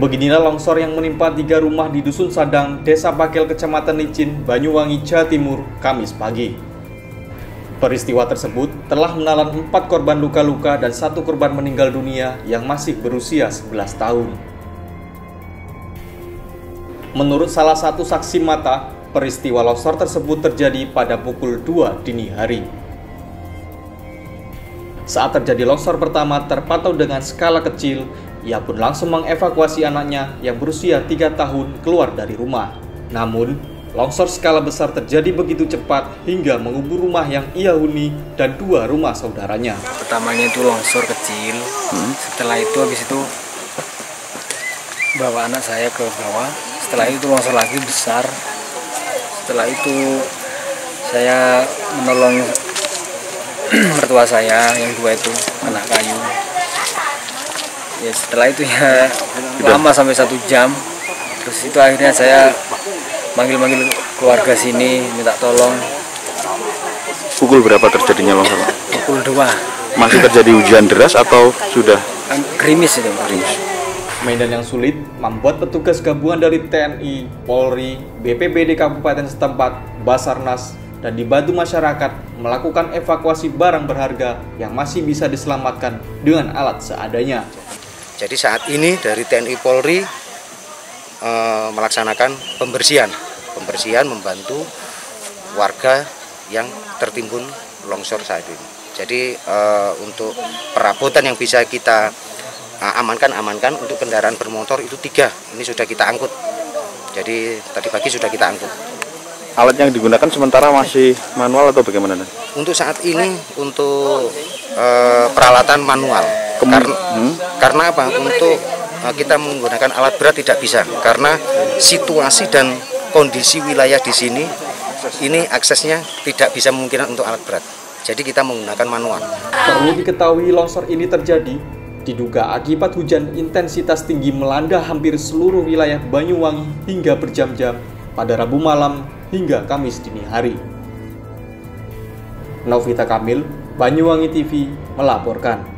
Beginilah longsor yang menimpa 3 rumah di Dusun Sadang, Desa Bakel, Kecamatan Licin, Banyuwangi, Jawa Timur, Kamis pagi. Peristiwa tersebut telah menelan 4 korban luka-luka dan 1 korban meninggal dunia yang masih berusia 11 tahun. Menurut salah satu saksi mata, peristiwa longsor tersebut terjadi pada pukul 2 dini hari. Saat terjadi longsor pertama terpantau dengan skala kecil, ia pun langsung mengevakuasi anaknya yang berusia 3 tahun keluar dari rumah. Namun, longsor skala besar terjadi begitu cepat hingga mengubur rumah yang ia huni dan 2 rumah saudaranya. Pertamanya itu longsor kecil, setelah itu habis itu bawa anak saya ke bawah, setelah itu longsor lagi besar, setelah itu saya menolong mertua saya yang 2 itu anak kayu. Ya setelah itu ya lama sampai 1 jam, terus itu akhirnya saya manggil-manggil keluarga sini minta tolong. Pukul berapa terjadinya longsor? Pukul 2. Masih terjadi hujan deras atau sudah? Gerimis itu. Gerimis. Medan yang sulit membuat petugas gabungan dari TNI, Polri, BPBD Kabupaten setempat, Basarnas, dan dibantu masyarakat melakukan evakuasi barang berharga yang masih bisa diselamatkan dengan alat seadanya. Jadi saat ini dari TNI Polri melaksanakan pembersihan membantu warga yang tertimbun longsor saat ini. Jadi untuk perabotan yang bisa kita amankan, untuk kendaraan bermotor itu 3, ini sudah kita angkut. Jadi tadi pagi sudah kita angkut. Alat yang digunakan sementara masih manual atau bagaimana? Untuk saat ini untuk peralatan manual. Karena apa? Untuk kita menggunakan alat berat tidak bisa, karena situasi dan kondisi wilayah di sini ini aksesnya tidak bisa memungkinkan untuk alat berat. Jadi kita menggunakan manual. Perlu diketahui longsor ini terjadi diduga akibat hujan intensitas tinggi melanda hampir seluruh wilayah Banyuwangi hingga berjam-jam pada Rabu malam hingga Kamis dini hari. Lauvita Kamil, Banyuwangi TV melaporkan.